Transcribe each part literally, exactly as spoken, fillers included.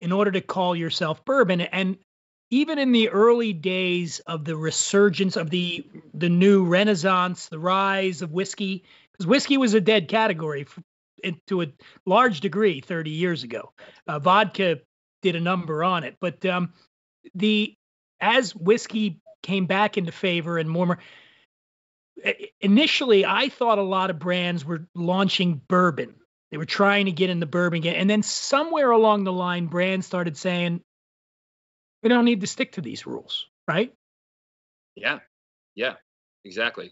in order to call yourself bourbon. And even in the early days of the resurgence of the the new renaissance, the rise of whiskey, because whiskey was a dead category for, to a large degree thirty years ago. Uh, vodka did a number on it. But um, the as whiskey came back into favor and more, initially I thought a lot of brands were launching bourbon. They were trying to get in the bourbon game. And then somewhere along the line, brands started saying, we don't need to stick to these rules, right? Yeah, yeah, exactly.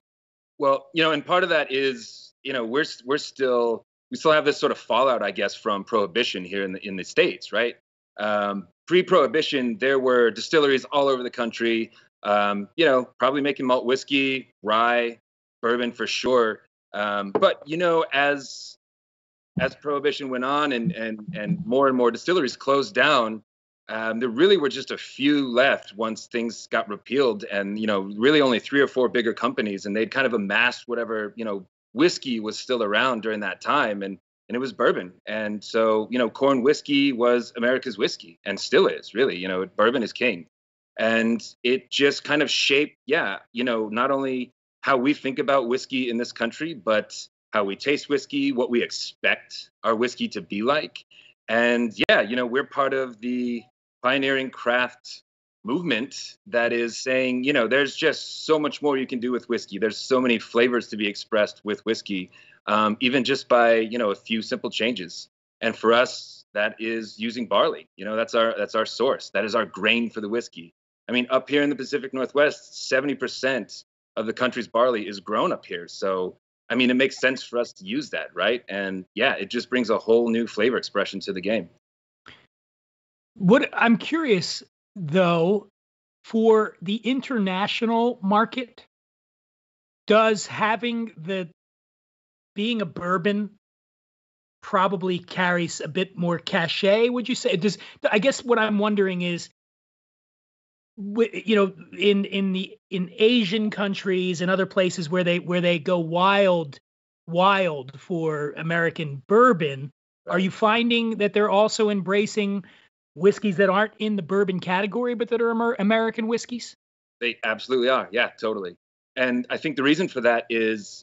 Well, you know, and part of that is, you know, we're we're still we still have this sort of fallout, I guess, from Prohibition here in the in the States, right? Um, pre-Prohibition, there were distilleries all over the country, um, you know, probably making malt whiskey, rye, bourbon for sure. Um, but you know, as as Prohibition went on and and and more and more distilleries closed down. Um, there really were just a few left once things got repealed, and, you know, really only three or four bigger companies, and they'd kind of amassed whatever, you know, whiskey was still around during that time, and, and it was bourbon. And so, you know, corn whiskey was America's whiskey and still is, really, you know, bourbon is king. And it just kind of shaped, yeah, you know, not only how we think about whiskey in this country, but how we taste whiskey, what we expect our whiskey to be like. And yeah, you know, we're part of the pioneering craft movement that is saying, you know, there's just so much more you can do with whiskey. There's so many flavors to be expressed with whiskey, um, even just by, you know, a few simple changes. And for us, that is using barley. You know, that's our that's our source. That is our grain for the whiskey. I mean, up here in the Pacific Northwest, seventy percent of the country's barley is grown up here. So, I mean, it makes sense for us to use that, right? And yeah, it just brings a whole new flavor expression to the game. What I'm curious, though, for the international market, does having the being a bourbon probably carries a bit more cachet, would you say? Does I guess what I'm wondering is, you know, in in the in Asian countries and other places where they where they go wild, wild for American bourbon, are you finding that they're also embracing whiskeys that aren't in the bourbon category, but that are Amer- American whiskeys? They absolutely are. Yeah, totally. And I think the reason for that is,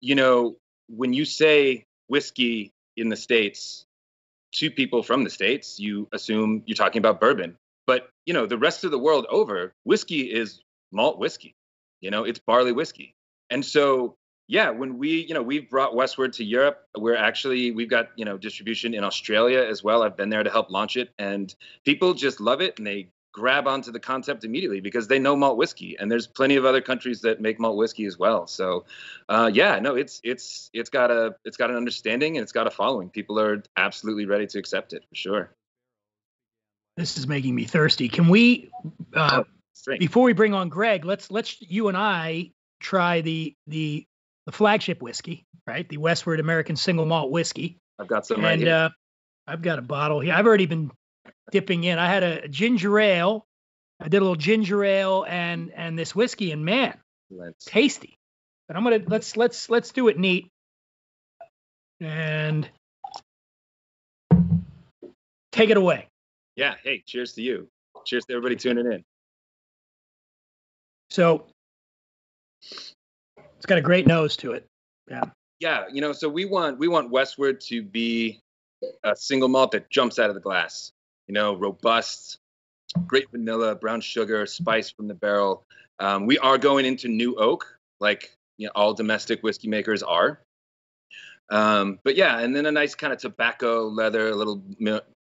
you know, when you say whiskey in the States to people from the States, you assume you're talking about bourbon. But, you know, the rest of the world over, whiskey is malt whiskey. You know, it's barley whiskey. And so, yeah, when we, you know, we've brought Westward to Europe, we're actually, we've got, you know, distribution in Australia as well. I've been there to help launch it, and people just love it, and they grab onto the concept immediately because they know malt whiskey, and there's plenty of other countries that make malt whiskey as well. So, uh, yeah, no, it's, it's, it's got a, it's got an understanding, and it's got a following. People are absolutely ready to accept it for sure. This is making me thirsty. Can we, uh, oh, before we bring on Greg, let's, let's, you and I try the, the, the flagship whiskey, right? The Westward American Single Malt Whiskey. I've got some and, right here. And uh, I've got a bottle here. I've already been dipping in. I had a ginger ale. I did a little ginger ale and and this whiskey, and man, let's. tasty. But I'm gonna let's let's let's do it neat. And take it away. Yeah. Hey, cheers to you. Cheers to everybody tuning in. So. It's got a great nose to it. Yeah. Yeah. You know, so we want we want Westward to be a single malt that jumps out of the glass, you know, robust, great vanilla, brown sugar, spice from the barrel. Um, we are going into new oak, like, you know, all domestic whiskey makers are. Um, but yeah, and then a nice kind of tobacco, leather, a little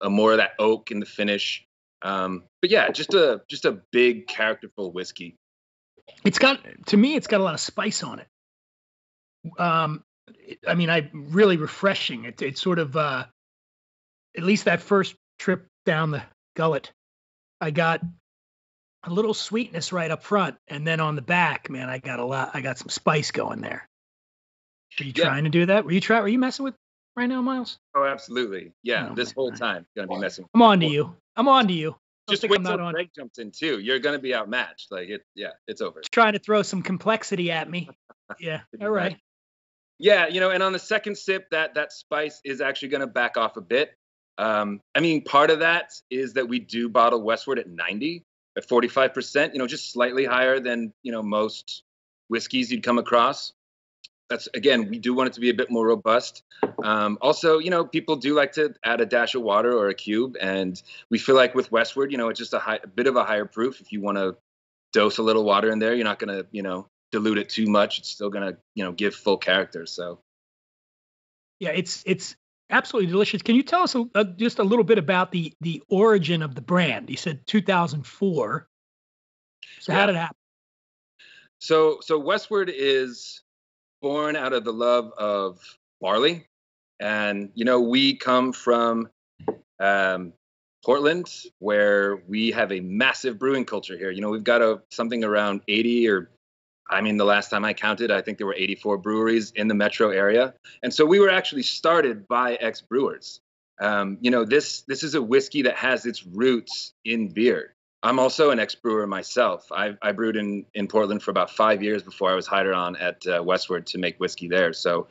a more of that oak in the finish. Um, but yeah, just a just a big, characterful whiskey. It's got, to me, it's got a lot of spice on it. Um, I mean, I really refreshing. It, it's sort of, uh, at least that first trip down the gullet, I got a little sweetness right up front. And then on the back, man, I got a lot, I got some spice going there. Are you yeah. trying to do that? Were you trying, were you messing with right now, Miles? Oh, absolutely. Yeah. No, this man, whole time. You're gonna be messing. I'm on to you. I'm on to you. Just wait till Greg jumps in too. You're going to be outmatched. Like it, yeah, it's over. Trying to throw some complexity at me. Yeah. All right. Yeah, you know, and on the second sip, that that spice is actually going to back off a bit. Um, I mean, part of that is that we do bottle Westward at ninety, at forty-five percent, you know, just slightly higher than, you know, most whiskeys you'd come across. That's, again, we do want it to be a bit more robust. Um, also, you know, people do like to add a dash of water or a cube, and we feel like with Westward, you know, it's just a, high, a bit of a higher proof. If you want to dose a little water in there, you're not going to, you know, dilute it too much. It's still going to, you know, give full character. So, yeah, it's it's absolutely delicious. Can you tell us a, a, just a little bit about the the origin of the brand? You said two thousand four. So yeah. How did it happen? So so Westward is born out of the love of barley. And, you know, we come from um, Portland, where we have a massive brewing culture here. You know, we've got a, something around eighty, or, I mean, the last time I counted, I think there were eighty-four breweries in the metro area. And so we were actually started by ex-brewers. Um, you know, this this is a whiskey that has its roots in beer. I'm also an ex-brewer myself. I, I brewed in, in Portland for about five years before I was hired on at uh, Westward to make whiskey there. So,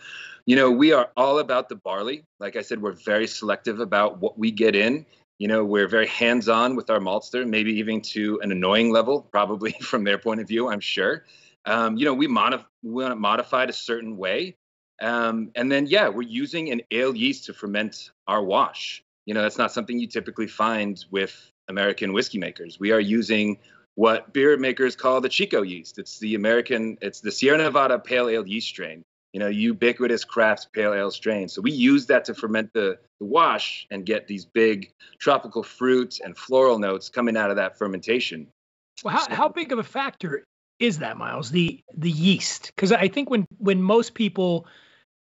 you know, we are all about the barley. Like I said, we're very selective about what we get in. You know, we're very hands-on with our maltster, maybe even to an annoying level, probably from their point of view, I'm sure. Um, you know, we, modif- we want it modified a certain way. Um, and then, yeah, we're using an ale yeast to ferment our wash. You know, that's not something you typically find with American whiskey makers. We are using what beer makers call the Chico yeast. It's the American, it's the Sierra Nevada pale ale yeast strain, you know, ubiquitous Craft's pale ale strain. So we use that to ferment the, the wash and get these big tropical fruits and floral notes coming out of that fermentation. Well, how, so, how big of a factor is that, Miles, the, the yeast? Because I think when, when most people,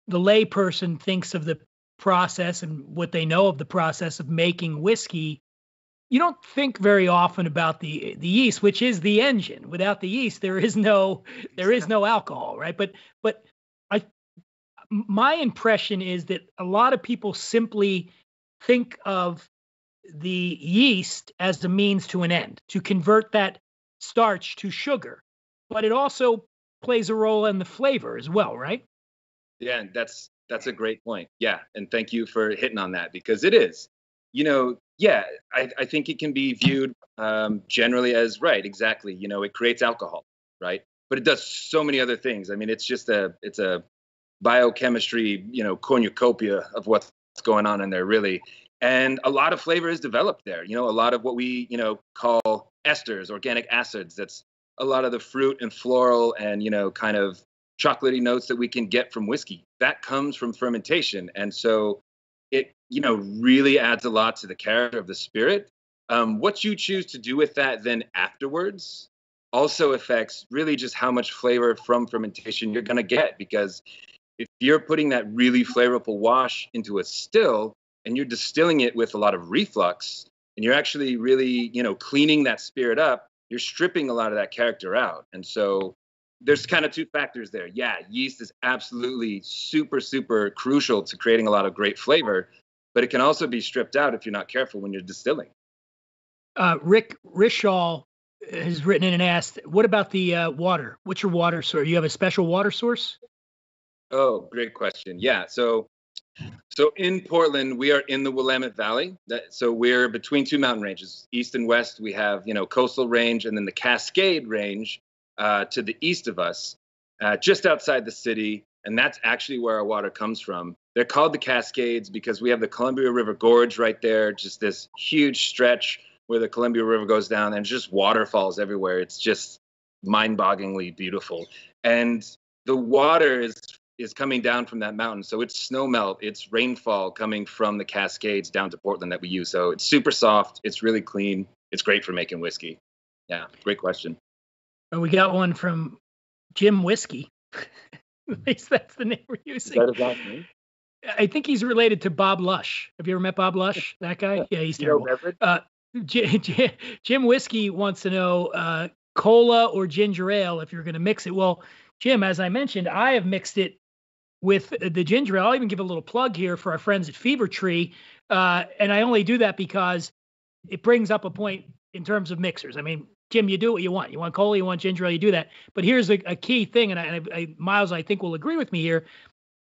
the lay person thinks of the process and what they know of the process of making whiskey, you don't think very often about the the yeast, which is the engine. Without the yeast, there is no there is no alcohol, right? But but I my impression is that a lot of people simply think of the yeast as the means to an end, to convert that starch to sugar. But it also plays a role in the flavor as well, right? Yeah, and that's that's a great point. Yeah, and thank you for hitting on that, because it is, you know. Yeah, I, I think it can be viewed um, generally as, right, exactly. You know, it creates alcohol, right? But it does so many other things. I mean, it's just a, it's a biochemistry, you know, cornucopia of what's going on in there, really. And a lot of flavor is developed there. You know, a lot of what we, you know, call esters, organic acids. That's a lot of the fruit and floral and, you know, kind of chocolatey notes that we can get from whiskey. That comes from fermentation. And so it, you know, really adds a lot to the character of the spirit. Um, what you choose to do with that then afterwards also affects really just how much flavor from fermentation you're going to get, because if you're putting that really flavorful wash into a still and you're distilling it with a lot of reflux and you're actually really, you know, cleaning that spirit up, you're stripping a lot of that character out. And so there's kind of two factors there. Yeah, yeast is absolutely super, super crucial to creating a lot of great flavor, but it can also be stripped out if you're not careful when you're distilling. Uh, Rick Rishaw has written in and asked, what about the uh, water? What's your water source? You have a special water source? Oh, great question. Yeah. So so in Portland, we are in the Willamette Valley. That, so we're between two mountain ranges, east and west. We have, you know, coastal range and then the Cascade range uh, to the east of us, uh, just outside the city. And that's actually where our water comes from. They're called the Cascades because we have the Columbia River Gorge right there, just this huge stretch where the Columbia River goes down and just waterfalls everywhere. It's just mind-bogglingly beautiful. And the water is, is coming down from that mountain. So it's snowmelt, it's rainfall coming from the Cascades down to Portland that we use. So it's super soft, it's really clean, it's great for making whiskey. Yeah, great question. And we got one from Jim Whiskey. At least that's the name we're using. Is that his last name? I think he's related to Bob Lush. Have you ever met Bob Lush? That guy? Yeah, he's terrible. Uh, Jim, Jim Whiskey wants to know uh, cola or ginger ale if you're going to mix it. Well, Jim, as I mentioned, I have mixed it with the ginger ale. I'll even give a little plug here for our friends at Fever Tree. Uh, and I only do that because it brings up a point in terms of mixers. I mean, Jim, you do what you want. You want cola, you want ginger ale, you do that. But here's a, a key thing, and, I, and I, I, Miles, I think, will agree with me here.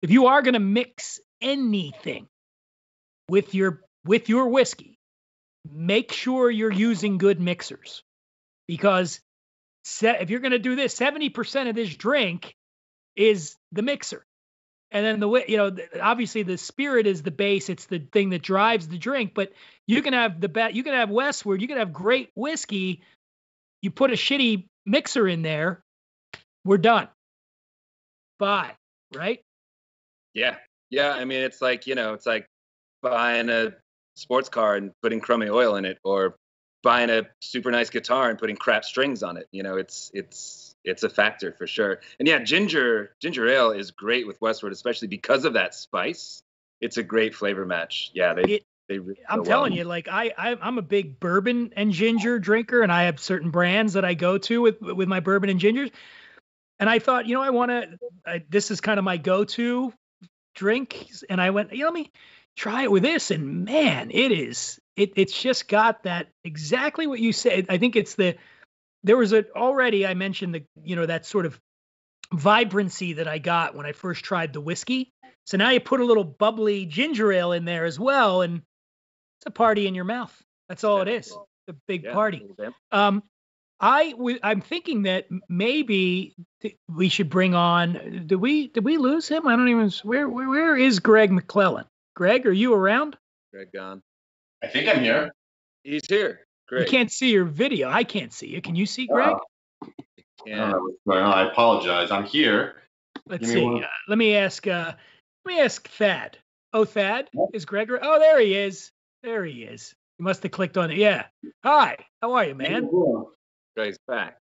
If you are going to mix anything with your with your whiskey, make sure you're using good mixers, because se- if you're going to do this, seventy percent of this drink is the mixer. And then the, you know, obviously the spirit is the base. It's the thing that drives the drink, but you can have the best, you can have Westward, you can have great whiskey. You put a shitty mixer in there, we're done. Bye. Right? Yeah. Yeah. I mean, it's like, you know, it's like buying a sports car and putting crummy oil in it, or buying a super nice guitar and putting crap strings on it. You know, it's, it's, it's a factor for sure. And yeah, ginger, ginger ale is great with Westward, especially because of that spice. It's a great flavor match. Yeah. They, it, they really I'm telling well. you, like I, I, I'm a big bourbon and ginger drinker, and I have certain brands that I go to with, with my bourbon and gingers. And I thought, you know, I want to, this is kind of my go-to drink. And I went, you know, let me try it with this. And man, it is, it it's just got that exactly what you said. I think it's the, there was a, already I mentioned the, you know, that sort of vibrancy that I got when I first tried the whiskey. So now you put a little bubbly ginger ale in there as well, and it's a party in your mouth. That's all it is. It's a big yeah, party. Um, I w- I'm thinking that maybe th- we should bring on. Did we did we lose him? I don't even. Where where, where is Greg McClellan? Greg, are you around? Greg gone. I think I'm here. He's here. Greg. You can't see your video. I can't see you. Can you see Greg? Oh. I don't know what's going on. I apologize. I'm here. Let's see. Uh, let me ask. Uh, let me ask Thad. Oh, Thad, what? Is Greg? Oh, there he is. There he is. You must have clicked on it. Yeah. Hi. How are you, man? Guys, back.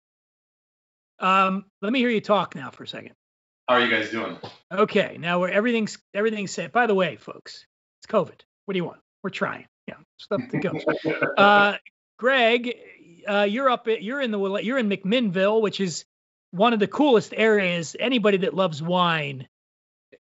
Um, let me hear you talk now for a second. How are you guys doing? Okay, now we're everything's everything's set. By the way, folks, it's COVID. What do you want? We're trying. Yeah, stuff to go. uh, Greg, uh, you're up. At, you're in the. You're in McMinnville, which is one of the coolest areas. Anybody that loves wine,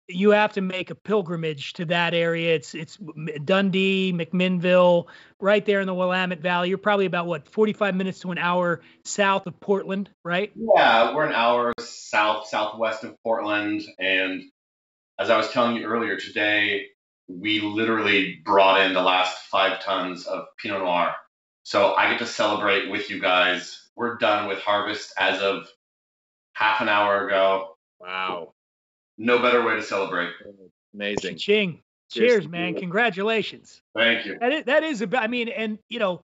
you have to make a pilgrimage to that area. It's it's Dundee, McMinnville, right there in the Willamette Valley. You're probably about, what, forty-five minutes to an hour south of Portland, right? Yeah, we're an hour south, southwest of Portland. And as I was telling you earlier today, we literally brought in the last five tons of Pinot Noir. So I get to celebrate with you guys. We're done with harvest as of half an hour ago. Wow. No better way to celebrate. Amazing. Ching. Cheers, Cheers man. Congratulations. Thank you. That is, that is about, I mean, and, you know,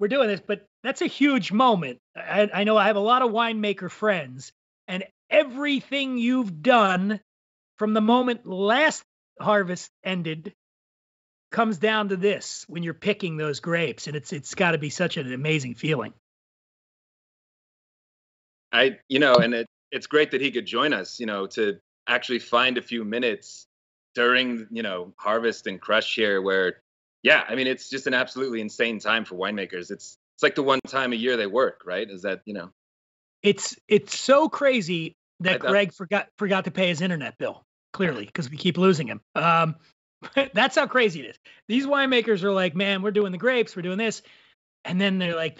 we're doing this, but that's a huge moment. I, I know I have a lot of winemaker friends, and everything you've done from the moment last harvest ended comes down to this when you're picking those grapes, and it's it's got to be such an amazing feeling. I, you know, and it, it's great that he could join us, you know, to actually find a few minutes during, you know, harvest and crush here where, yeah, I mean, it's just an absolutely insane time for winemakers. It's, it's like the one time a year they work, right? Is that, you know, it's, it's so crazy that I Greg thought, forgot, forgot to pay his internet bill, clearly, because we keep losing him. Um, that's how crazy it is. These winemakers are like, man, we're doing the grapes, we're doing this. And then they're like,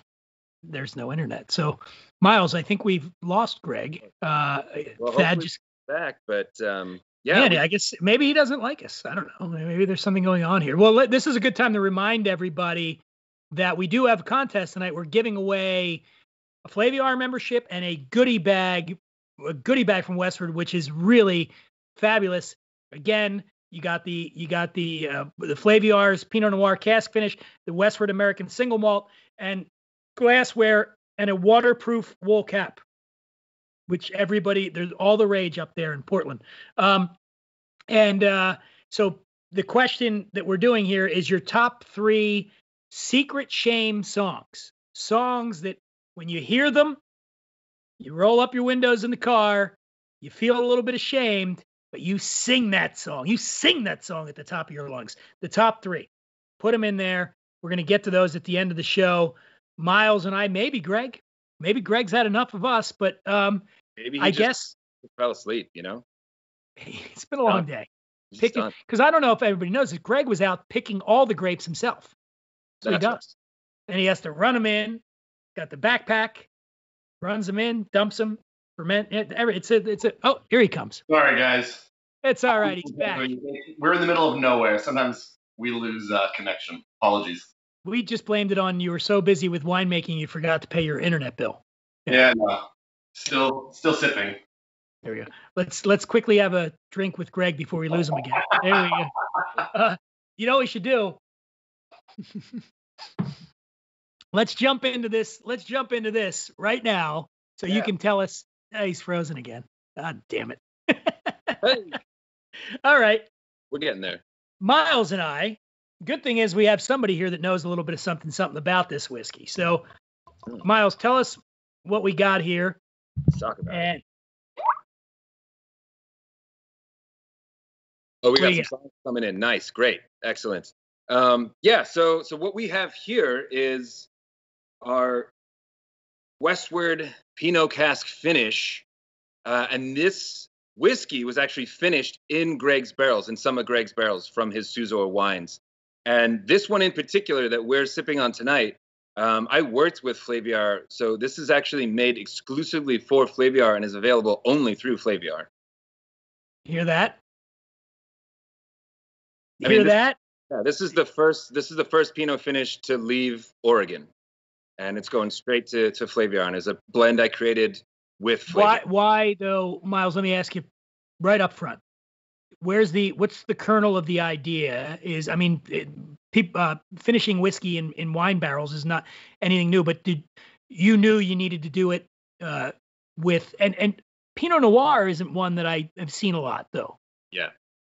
there's no internet. So Miles, I think we've lost Greg. Uh, well, Thad just, back, but um yeah, yeah, I guess maybe he doesn't like us. I don't know, maybe there's something going on here. Well, let, this is a good time to remind everybody that we do have a contest tonight. We're giving away a Flaviar membership and a goodie bag a goodie bag from Westward, which is really fabulous. Again, you got the you got the uh, the Flaviar's Pinot Noir cask finish, the Westward American single malt, and glassware, and a waterproof wool cap, which everybody, there's all the rage up there in Portland. Um, and uh, so the question that we're doing here is your top three secret shame songs. Songs that when you hear them, you roll up your windows in the car, you feel a little bit ashamed, but you sing that song. You sing that song at the top of your lungs. The top three. Put them in there. We're going to get to those at the end of the show. Miles and I, maybe Greg. Maybe Greg's had enough of us, but um, maybe he I just guess fell asleep, you know? It's been a long day. Picking, because I don't know if everybody knows that Greg was out picking all the grapes himself. So That's he does. Right. And he has to run them in, got the backpack, runs them in, dumps them, ferment. It's a, it's a, oh, here he comes. Sorry, guys. It's all right. He's back. We're in the middle of nowhere. Sometimes we lose uh, connection. Apologies. We just blamed it on you were so busy with winemaking you forgot to pay your internet bill. Yeah, no. Still, still sipping. There we go. Let's let's quickly have a drink with Greg before we lose him again. There we go. Uh, you know what we should do? Let's jump into this. Let's jump into this right now, so yeah. You can tell us. Oh, he's frozen again. God damn it! Hey. All right, we're getting there. Miles and I. Good thing is we have somebody here that knows a little bit of something, something about this whiskey. So, Miles, tell us what we got here. Let's talk about and, it. Oh, we got some songs coming in. Nice. Great. Excellent. Um, yeah, so so what we have here is our Westward Pinot Cask finish. Uh, and this whiskey was actually finished in Greg's barrels, in some of Greg's barrels from his Suzor wines. And this one in particular that we're sipping on tonight, um, I worked with Flaviar. So this is actually made exclusively for Flaviar and is available only through Flaviar. Hear that? I mean, Hear this, that? Yeah, this is the first. This is the first Pinot finish to leave Oregon, and it's going straight to to Flaviar. It's a blend I created with Flaviar. Why? Why though, Miles? Let me ask you right up front. Where's the? What's the kernel of the idea? Is I mean, it, pe- uh, finishing whiskey in, in wine barrels is not anything new. But did you knew you needed to do it uh, with and and Pinot Noir isn't one that I have seen a lot though. Yeah.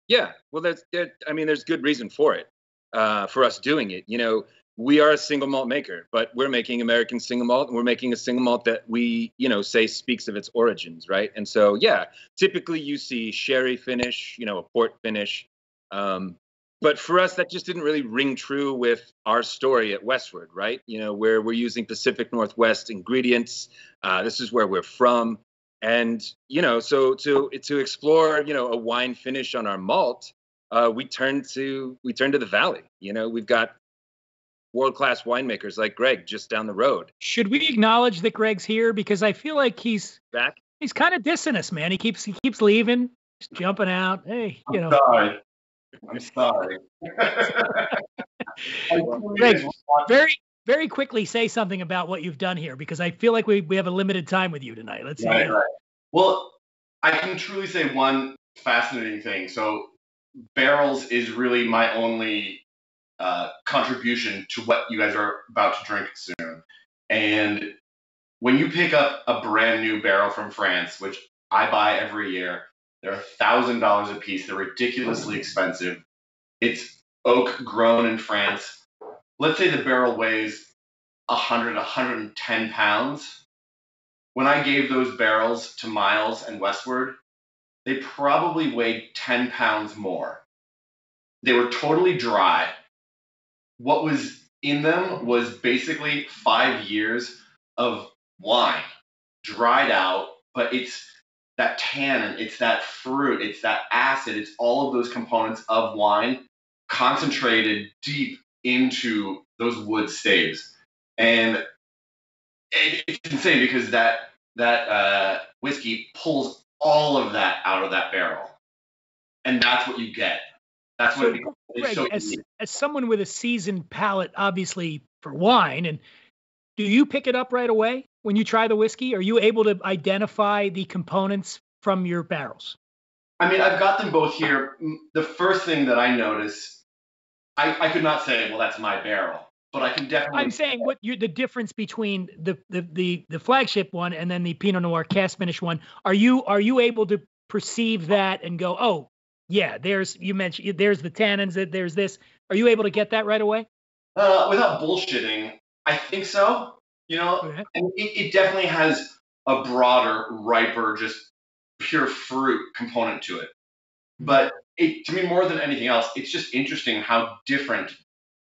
Yeah, well, that's, that, I mean, there's good reason for it, uh, for us doing it. You know, we are a single malt maker, but we're making American single malt, and we're making a single malt that we, you know, say speaks of its origins, right? And so, yeah, typically you see sherry finish, you know, a port finish. Um, but for us, that just didn't really ring true with our story at Westward, right? You know, where we're using Pacific Northwest ingredients. Uh, this is where we're from. And, you know, so to to explore, you know, a wine finish on our malt, uh, we turn to we turn to the Valley. You know, we've got world-class winemakers like Greg just down the road. Should we acknowledge that Greg's here? Because I feel like he's back. He's kind of dissing us, man. He keeps he keeps leaving, just jumping out. Hey, you I'm know. Sorry. I'm sorry. Greg, very. Very quickly say something about what you've done here, because I feel like we, we have a limited time with you tonight. Let's see. Right, right. Well, I can truly say one fascinating thing. So barrels is really my only uh, contribution to what you guys are about to drink soon. And when you pick up a brand new barrel from France, which I buy every year, they're one thousand dollars a piece. They're ridiculously expensive. It's oak grown in France. Let's say the barrel weighs one hundred, one hundred ten pounds. When I gave those barrels to Miles and Westward, they probably weighed ten pounds more. They were totally dry. What was in them was basically five years of wine, dried out, but it's that tannin, it's that fruit, it's that acid, it's all of those components of wine concentrated deep into those wood staves. And it's insane because that that uh, whiskey pulls all of that out of that barrel, and that's what you get. That's what so, it Greg, so as, as someone with a seasoned palate, obviously for wine, and do you pick it up right away when you try the whiskey? Are you able to identify the components from your barrels? I mean, I've got them both here. The first thing that I notice. I, I could not say, well, that's my barrel, but I can definitely. I'm saying what you the difference between the, the the the flagship one and then the Pinot Noir cast finish one. Are you are you able to perceive that and go, oh yeah, there's you mentioned there's the tannins, that there's this. Are you able to get that right away? Uh, without bullshitting, I think so. You know, okay. And it, it definitely has a broader, riper, just pure fruit component to it, but. It, to me, more than anything else, it's just interesting how different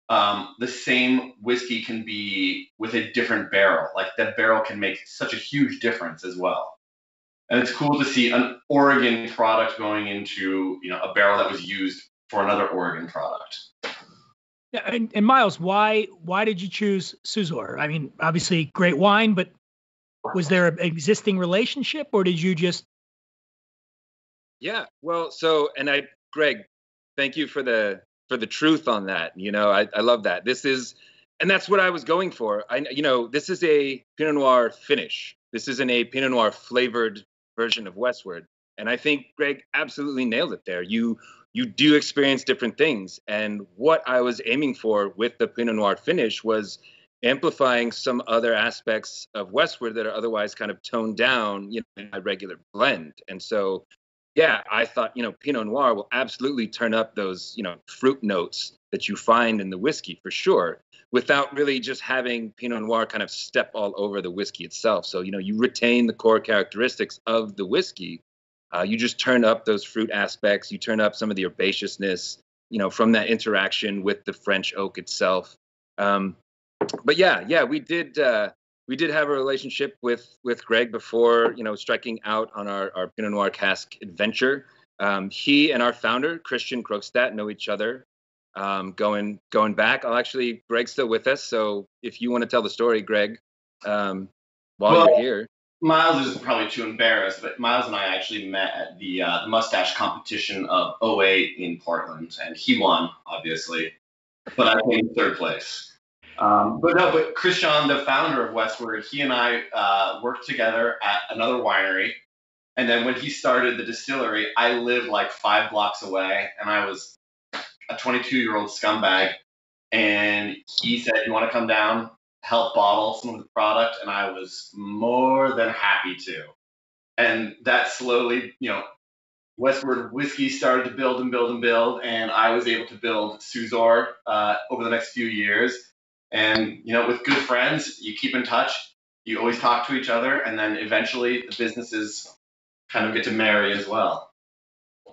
um, the same whiskey can be with a different barrel. Like that barrel can make such a huge difference as well. And it's cool to see an Oregon product going into, you know, a barrel that was used for another Oregon product. Yeah, and, and Miles, why why did you choose Suzor? I mean, obviously great wine, but was there an existing relationship, or did you just? Yeah, well, so and I. Greg, thank you for the for the truth on that. You know, I, I love that. This is, and that's what I was going for. I, you know, this is a Pinot Noir finish. This isn't a Pinot Noir flavored version of Westward. And I think Greg absolutely nailed it there. You, you do experience different things. And what I was aiming for with the Pinot Noir finish was amplifying some other aspects of Westward that are otherwise kind of toned down, you know, in my regular blend. And so, yeah, I thought, you know, Pinot Noir will absolutely turn up those, you know, fruit notes that you find in the whiskey for sure, without really just having Pinot Noir kind of step all over the whiskey itself. So, you know, you retain the core characteristics of the whiskey. Uh, you just turn up those fruit aspects. You turn up some of the herbaceousness, you know, from that interaction with the French oak itself. Um, But yeah, yeah, we did. Uh, we did have a relationship with with Greg before, you know, striking out on our, our Pinot Noir cask adventure. Um, he and our founder Christian Krogstad know each other. Um, going going back, I'll actually Greg's still with us, so if you want to tell the story, Greg, um, while well, you're here, Miles is probably too embarrassed, but Miles and I actually met at the uh, the mustache competition of oh eight in Portland, and he won, obviously, but I came third place. Um, but no, but Christian, the founder of Westward, he and I uh, worked together at another winery. And then when he started the distillery, I lived like five blocks away, and I was a twenty-two-year-old scumbag. And he said, "You want to come down, help bottle some of the product?" And I was more than happy to. And that slowly, you know, Westward whiskey started to build and build and build, and I was able to build Suzor uh, over the next few years. And, you know, with good friends, you keep in touch, you always talk to each other, and then eventually the businesses kind of get to marry as well.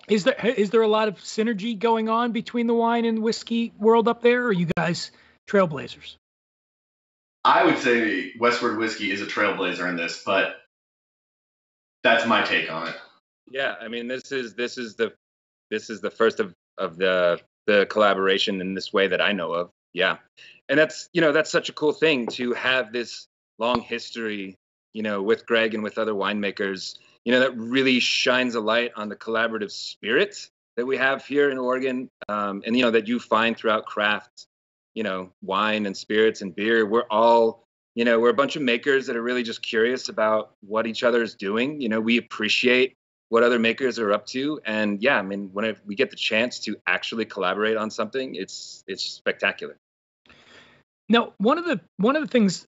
Is there is there a lot of synergy going on between the wine and whiskey world up there, or are you guys trailblazers? I would say Westward Whiskey is a trailblazer in this, but that's my take on it. Yeah, I mean, this is this is the this is the first of, of the the collaboration in this way that I know of. Yeah. And that's, you know, that's such a cool thing to have this long history, you know, with Greg and with other winemakers, you know, that really shines a light on the collaborative spirit that we have here in Oregon. Um, and, you know, that you find throughout craft, you know, wine and spirits and beer. We're all, you know, we're a bunch of makers that are really just curious about what each other is doing. You know, we appreciate what other makers are up to. And yeah, I mean, when we get the chance to actually collaborate on something, it's it's spectacular. Now, one of the one of the things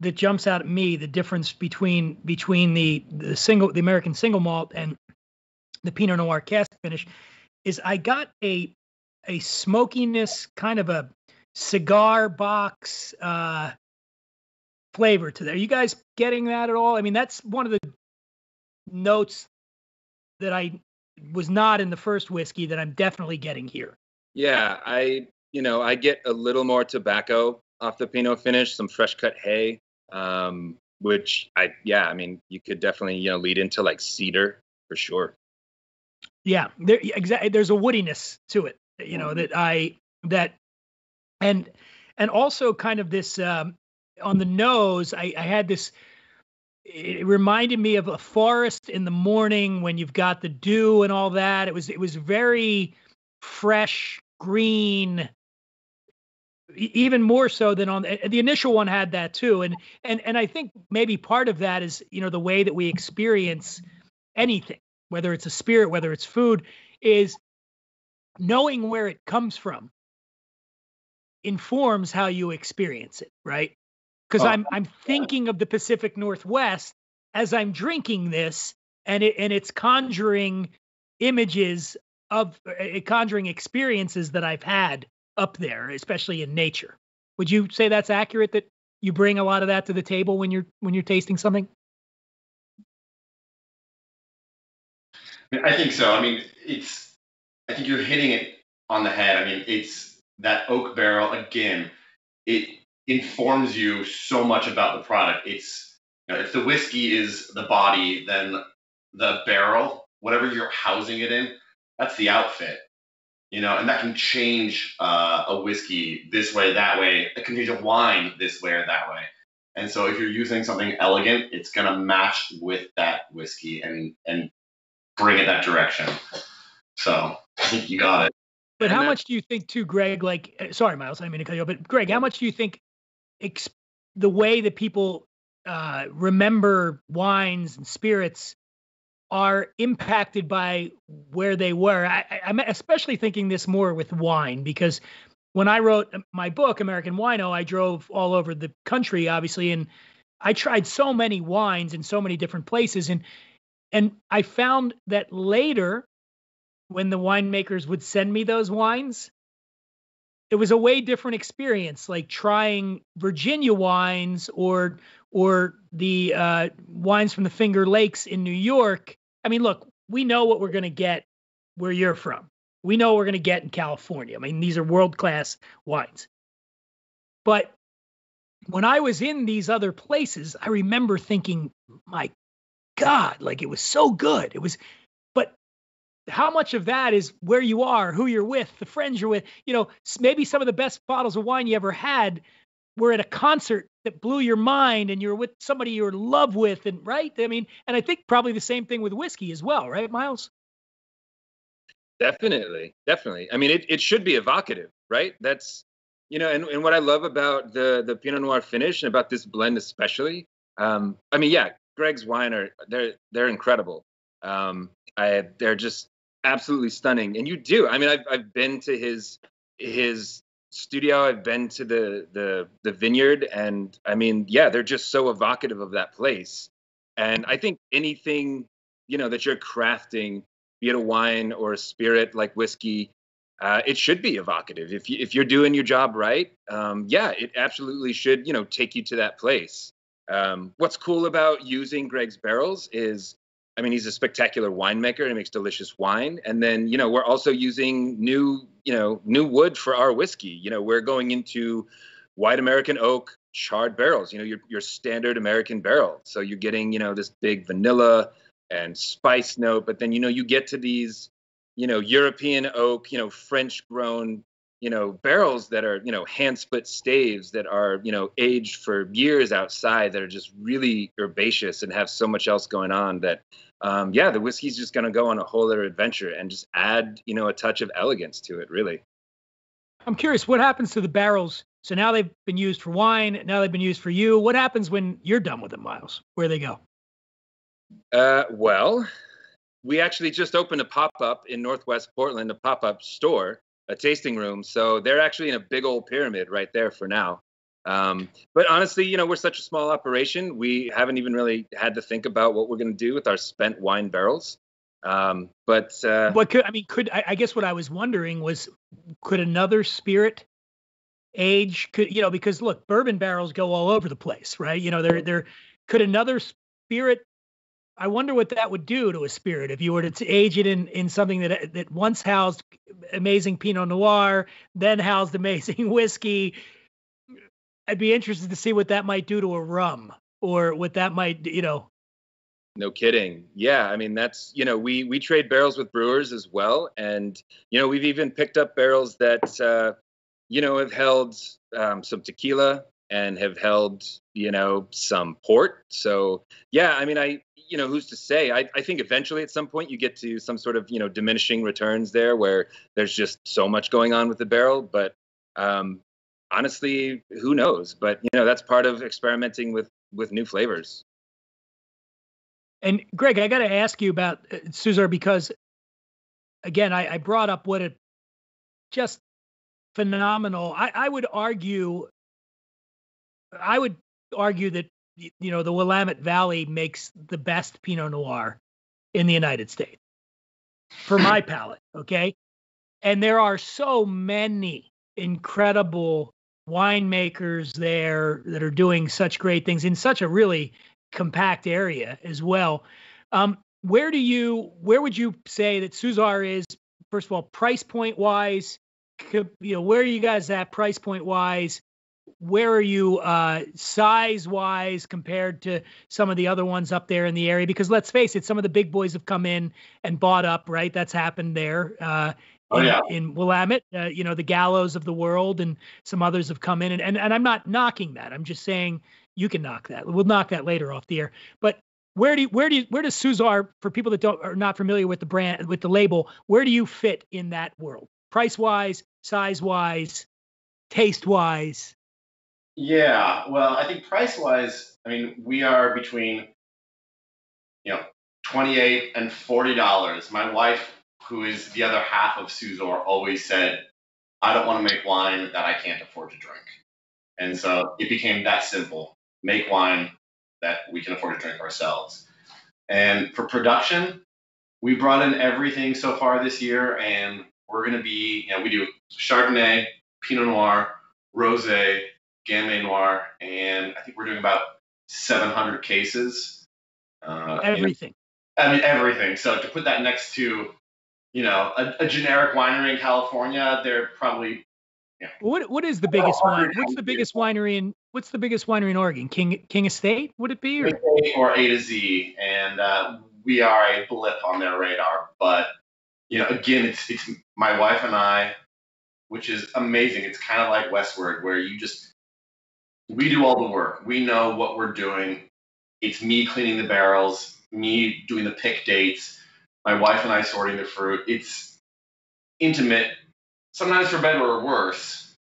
that jumps out at me, the difference between between the the single the American single malt and the Pinot Noir cask finish, is I got a a smokiness, kind of a cigar box uh, flavor to there. Are you guys getting that at all? I mean, that's one of the notes that I was not in the first whiskey that I'm definitely getting here. Yeah, I, you know, I get a little more tobacco off the Pinot finish, some fresh cut hay, um, which I, yeah, I mean, you could definitely, you know, lead into like cedar for sure. Yeah, there, exactly. There's a woodiness to it, you know, that I, that, and, and also kind of this, um, on the nose, I, I had this, it reminded me of a forest in the morning when you've got the dew and all that. It was it was very fresh, green, even more so than on the initial one had that too. And and and I think maybe part of that is, you know, the way that we experience anything, whether it's a spirit, whether it's food, is knowing where it comes from informs how you experience it, right? Because oh. I'm I'm thinking of the Pacific Northwest as I'm drinking this, and it and it's conjuring images of uh, conjuring experiences that I've had up there, especially in nature. Would you say that's accurate? That you bring a lot of that to the table when you're when you're tasting something? I think so. I mean, it's I think you're hitting it on the head. I mean, it's that oak barrel again. It informs you so much about the product. It's, you know, if the whiskey is the body, then the barrel, whatever you're housing it in, that's the outfit, you know, and that can change uh, a whiskey this way, that way. It can change a wine this way or that way. And so if you're using something elegant, it's going to match with that whiskey and, and bring it that direction. So I think you got it. But and how that, much do you think too, Greg, like, sorry, Miles, I didn't mean to cut you off, but Greg, how much do you think exp- the way that people uh, remember wines and spirits are impacted by where they were? I, I'm especially thinking this more with wine, because when I wrote my book, American Wino, I drove all over the country, obviously, and I tried so many wines in so many different places. And and I found that later, when the winemakers would send me those wines, it was a way different experience, like trying Virginia wines or or the uh, wines from the Finger Lakes in New York. I mean, look, we know what we're going to get where you're from. We know what we're going to get in California. I mean, these are world-class wines. But when I was in these other places, I remember thinking, my God, like it was so good. It was, but how much of that is where you are, who you're with, the friends you're with? You know, maybe some of the best bottles of wine you ever had were at a concert that blew your mind and you're with somebody you're in love with. And right. I mean, and I think probably the same thing with whiskey as well. Right, Miles? Definitely. Definitely. I mean, it, it should be evocative, right? That's, you know, and, and what I love about the, the Pinot Noir finish and about this blend, especially, um, I mean, yeah, Greg's wine are, they're, they're incredible. Um, I, they're just absolutely stunning. And you do, I mean, I've, I've been to his, his studio. I've been to the, the, the vineyard, and I mean, yeah, they're just so evocative of that place. And I think anything, you know, that you're crafting, be it a wine or a spirit like whiskey, uh, it should be evocative. If you, if you're doing your job right, um, yeah, it absolutely should, you know, take you to that place. Um, what's cool about using Greg's barrels is, I mean, he's a spectacular winemaker. He makes delicious wine. And then, you know, we're also using new, you know, new wood for our whiskey. You know, we're going into white American oak charred barrels, you know, your, your standard American barrel. So you're getting, you know, this big vanilla and spice note, but then, you know, you get to these, you know, European oak, you know, French grown, you know, barrels that are, you know, hand split staves that are, you know, aged for years outside, that are just really herbaceous and have so much else going on that, um, yeah, the whiskey's just going to go on a whole other adventure and just add, you know, a touch of elegance to it, really. I'm curious, what happens to the barrels? So now they've been used for wine, now they've been used for you. What happens when you're done with them, Miles? Where do they go? Uh, well, we actually just opened a pop-up in Northwest Portland, a pop-up store, a tasting room. So they're actually in a big old pyramid right there for now. Um, but honestly, you know, we're such a small operation. We haven't even really had to think about what we're going to do with our spent wine barrels. Um, but, uh, what could, I mean, could, I, I guess what I was wondering was, could another spirit age, could, you know, because look, bourbon barrels go all over the place, right? You know, they're, they're, could another spirit, I wonder what that would do to a spirit if you were to age it in, in something that that once housed amazing Pinot Noir, then housed amazing whiskey. I'd be interested to see what that might do to a rum, or what that might, you know. No kidding. Yeah, I mean, that's, you know, we we trade barrels with brewers as well, and you know, we've even picked up barrels that uh, you know, have held um, some tequila and have held, you know, some port. So yeah, I mean, I. You know, who's to say? I, I think eventually at some point you get to some sort of, you know, diminishing returns there where there's just so much going on with the barrel. But um, honestly, who knows? But, you know, that's part of experimenting with with new flavors. And Greg, I got to ask you about uh, Suzor, because, again, I, I brought up what a just phenomenal. I, I would argue. I would argue that, you know, the Willamette Valley makes the best Pinot Noir in the United States for my palate. Okay. And there are so many incredible winemakers there that are doing such great things in such a really compact area as well. Um, where do you, where would you say that Suzor is, first of all, price point wise? Could, you know, where are you guys at price point wise? Where are you uh, size-wise compared to some of the other ones up there in the area? Because let's face it, some of the big boys have come in and bought up, right? That's happened there uh, oh, in, yeah. in Willamette. Uh, you know, the Gallows of the world and some others have come in. And, and, and I'm not knocking that. I'm just saying you can knock that. We'll knock that later off the air. But where do you, where do you, where does Suzor, for people that don't are not familiar with the brand, with the label, where do you fit in that world price-wise, size-wise, taste-wise? Yeah, well, I think price-wise, I mean, we are between, you know, twenty-eight dollars and forty dollars. My wife, who is the other half of Suzor, always said, I don't want to make wine that I can't afford to drink. And so it became that simple. Make wine that we can afford to drink ourselves. And for production, we brought in everything so far this year, and we're going to be, you know, we do Chardonnay, Pinot Noir, Rosé, Gamay Noir, and I think we're doing about seven hundred cases. Uh, everything. And, I mean, everything. So to put that next to, you know, a, a generic winery in California, they're probably, you know, what what is the biggest wine? What's the biggest winery in what's the biggest winery in Oregon? King King Estate, would it be? Or, or A to Z, and uh, we are a blip on their radar. But you know, again, it's it's my wife and I, which is amazing. It's kind of like Westward, where you just we do all the work. We know what we're doing. It's me cleaning the barrels, me doing the pick dates. My wife and I sorting the fruit. It's intimate, sometimes for better or worse,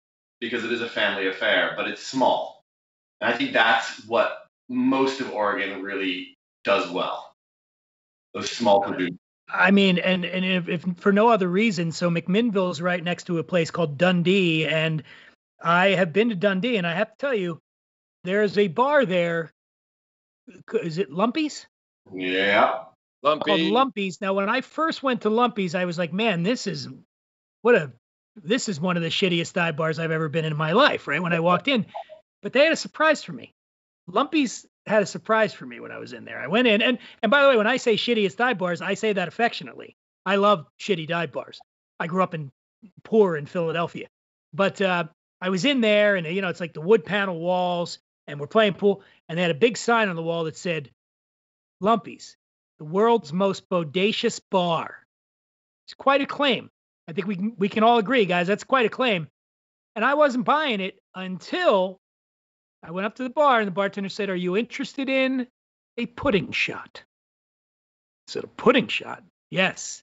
because it is a family affair, but it's small. And I think that's what most of Oregon really does well, those small producers. I mean, and, and if, if for no other reason, so McMinnville is right next to a place called Dundee, and I have been to Dundee, and I have to tell you, there is a bar there. Is it Lumpy's? Yeah. Lumpy. Called Lumpy's. Now, when I first went to Lumpy's, I was like, "Man, this is what a this is one of the shittiest dive bars I've ever been in my life." Right when I walked in, but they had a surprise for me. Lumpy's had a surprise for me when I was in there. I went in, and and by the way, when I say shittiest dive bars, I say that affectionately. I love shitty dive bars. I grew up in poor in Philadelphia, but uh, I was in there, and you know, it's like the wood panel walls, and we're playing pool, and they had a big sign on the wall that said, "Lumpy's, the world's most bodacious bar." It's quite a claim. I think we can, we can all agree, guys, that's quite a claim. And I wasn't buying it until I went up to the bar and the bartender said, "Are you interested in a pudding shot?" I said, "A pudding shot? Yes.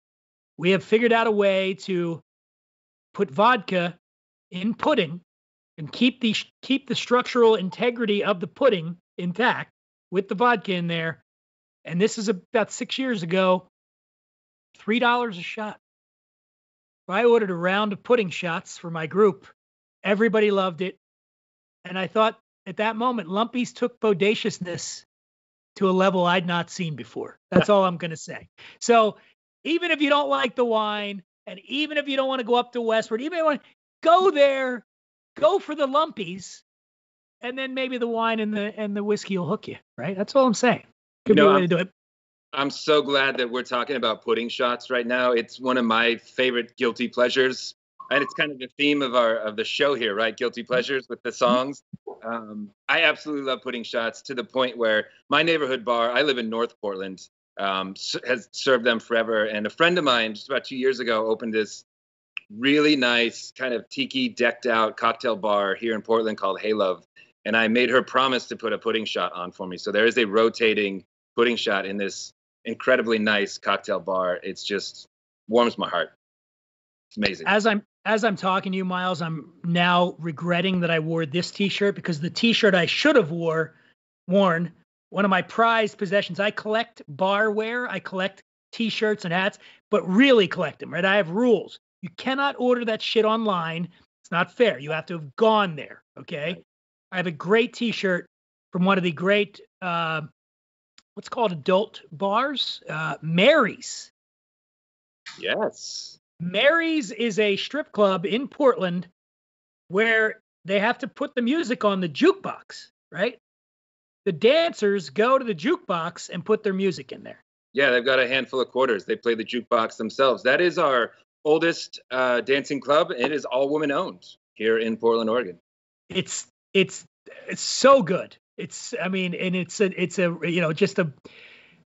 We have figured out a way to put vodka in pudding and keep the keep the structural integrity of the pudding intact with the vodka in there. And this is about six years ago, three dollars a shot." I ordered a round of pudding shots for my group. Everybody loved it. And I thought at that moment, Lumpy's took bodaciousness to a level I'd not seen before. That's all I'm going to say. So even if you don't like the wine, and even if you don't want to go up to Westward, even if you want to go there, go for the Lumpy's, and then maybe the wine and the, and the whiskey will hook you, right? That's all I'm saying. You know, I'm, do it. I'm so glad that we're talking about pudding shots right now. It's one of my favorite guilty pleasures, and it's kind of the theme of our of the show here, right? Guilty pleasures with the songs. Um, I absolutely love pudding shots, to the point where my neighborhood bar, I live in North Portland, um, has served them forever. And a friend of mine just about two years ago opened this really nice kind of tiki decked out cocktail bar here in Portland called Hey Love, and I made her promise to put a pudding shot on for me. So there is a rotating pudding shot in this incredibly nice cocktail bar. It's just warms my heart. It's amazing. As I'm as I'm talking to you, Miles, I'm now regretting that I wore this T-shirt, because the T-shirt I should have wore worn, one of my prized possessions. I collect barware. I collect T-shirts and hats, but really collect them, right? I have rules. You cannot order that shit online. It's not fair. You have to have gone there, okay? Right. I have a great T-shirt from one of the great... Uh, what's called adult bars, uh, Mary's. Yes. Mary's is a strip club in Portland where they have to put the music on the jukebox, right? The dancers go to the jukebox and put their music in there. Yeah, they've got a handful of quarters. They play the jukebox themselves. That is our oldest uh, dancing club. It is all woman owned here in Portland, Oregon. It's it's it's so good. It's, I mean, and it's, a, it's a, you know, just a,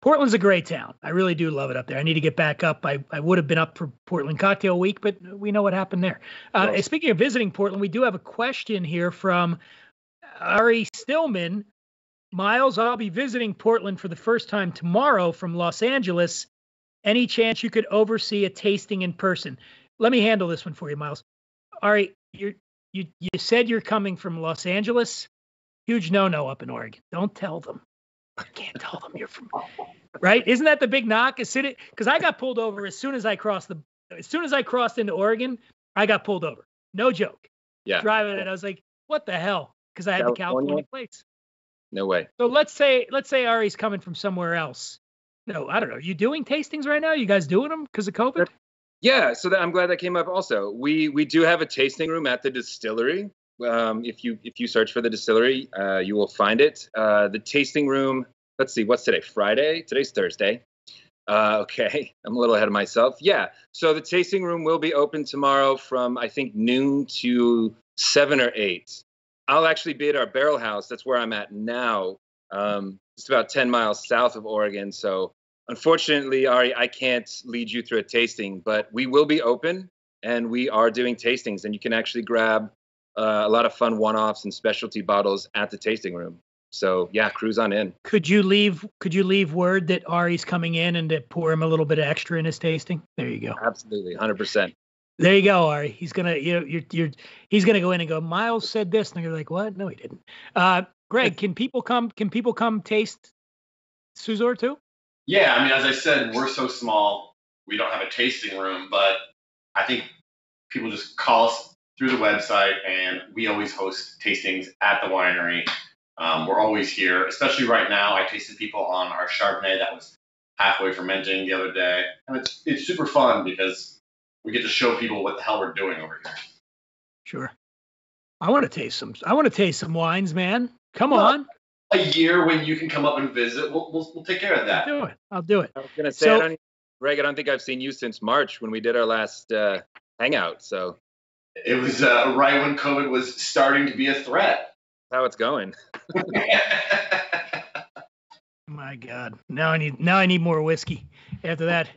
Portland's a great town. I really do love it up there. I need to get back up. I, I would have been up for Portland Cocktail Week, but we know what happened there. Uh, yes. Speaking of visiting Portland, we do have a question here from Ari Stillman. Miles, I'll be visiting Portland for the first time tomorrow from Los Angeles. Any chance you could oversee a tasting in person? let me handle this one for you, Miles. All right, you're, you you said you're coming from Los Angeles. Huge no-no up in Oregon. Don't tell them. I can't tell them you're from, right? Isn't that the big knock? Is it? Because I got pulled over as soon as I crossed the, as soon as I crossed into Oregon, I got pulled over. No joke. Yeah. Driving it, I was like, what the hell? Because I had California? the California plates. No way. So let's say, let's say Ari's coming from somewhere else. No, I don't know. Are you doing tastings right now? You guys doing them because of COVID? Yeah. So that, I'm glad that came up. Also, we we do have a tasting room at the distillery. Um, if you if you search for the distillery, uh, you will find it. Uh, the tasting room. Let's see. What's today? Friday. Today's Thursday. Uh, okay, I'm a little ahead of myself. Yeah. So the tasting room will be open tomorrow from I think noon to seven or eight. I'll actually be at our barrel house. That's where I'm at now. Um, it's about ten miles south of Oregon. So unfortunately, Ari, I can't lead you through a tasting, but we will be open and we are doing tastings, and you can actually grab Uh, a lot of fun one-offs and specialty bottles at the tasting room. So yeah, cruise on in. Could you leave? Could you leave word that Ari's coming in and to pour him a little bit of extra in his tasting? There you go. Absolutely, one hundred percent. There you go, Ari. He's gonna, you know, you're, you're, he's gonna go in and go, Miles said this, and you're like, what? No, he didn't. Uh, Greg, can people come? Can people come taste Suzor too? Yeah, I mean, as I said, we're so small, we don't have a tasting room, but I think people just call us through the website, and we always host tastings at the winery. Um, we're always here, especially right now. I tasted people on our Chardonnay that was halfway fermenting the other day, and it's it's super fun because we get to show people what the hell we're doing over here. Sure, I want to taste some. I want to taste some wines, man. Come well, on. A year when you can come up and visit, we'll we'll, we'll take care of that. I'll do it. I'll do it. I was gonna say, so, I don't, Greg, I don't think I've seen you since March when we did our last uh, hangout. So. It was uh, right when COVID was starting to be a threat. How it's going. My God. Now I need now I need more whiskey after that.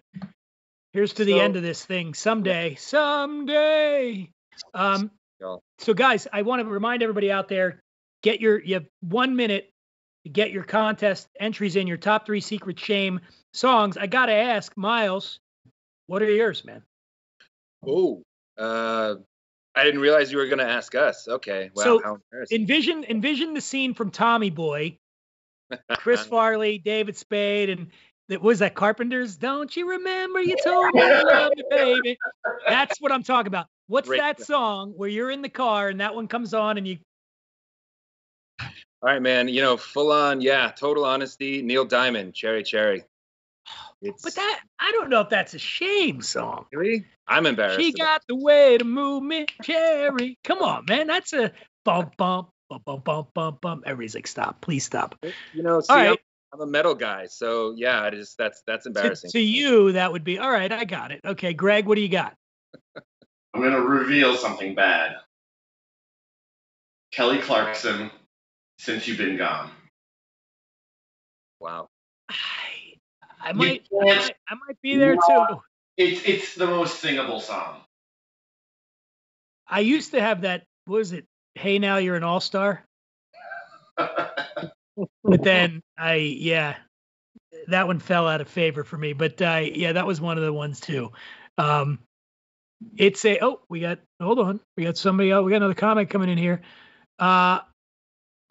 Here's to the so, end of this thing. Someday. Someday. Um, so, guys, I want to remind everybody out there, get your you have one minute to get your contest entries in, your top three secret shame songs. I got to ask, Miles, what are yours, man? Oh, uh. I didn't realize you were going to ask us. Okay. Wow. So how envision, envision the scene from Tommy Boy, Chris Farley, David Spade, and that was that Carpenter's "Don't You Remember You Told Me You Loved Me, Baby." That's what I'm talking about. What's Great. that song where you're in the car and that one comes on and you. All right, man. You know, full on. Yeah. Total honesty. Neil Diamond, Cherry Cherry. It's, but that I don't know if that's a shame song. Really? I'm embarrassed. She got the way to move me, Cherry. Come on, man. That's a bump, bump, bump, bump, bump, bump, bump. Everybody's like, stop, please stop. You know, see, all right. I'm, I'm a metal guy, so yeah, I just that's that's embarrassing. To, to you, that would be all right. I got it. Okay, Greg, what do you got? I'm gonna reveal something bad. Kelly Clarkson, "Since You've Been Gone." Wow. I might, I might, I might be there too. It's it's the most singable song. I used to have that. What was it? "Hey Now You're an All-Star." But then I, yeah, that one fell out of favor for me. But uh, yeah, that was one of the ones too. Um, it's a oh, we got hold on, we got somebody. Oh, we got another comment coming in here. Uh,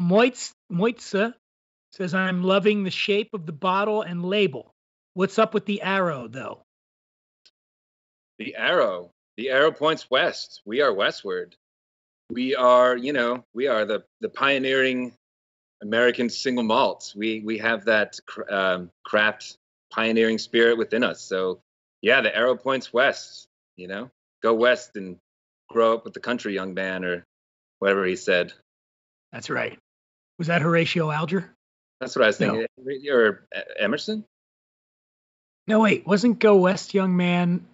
Moitz Moitza says, "I'm loving the shape of the bottle and label. What's up with the arrow, though?" The arrow. The arrow points west. We are Westward. We are, you know, we are the, the pioneering American single malts. We we have that um, craft pioneering spirit within us. So, yeah, the arrow points west, you know. Go west and grow up with the country, young man, or whatever he said. That's right. Was that Horatio Alger? That's what I was thinking. No. Or Emerson? No, wait, wasn't "Go West, Young Man"?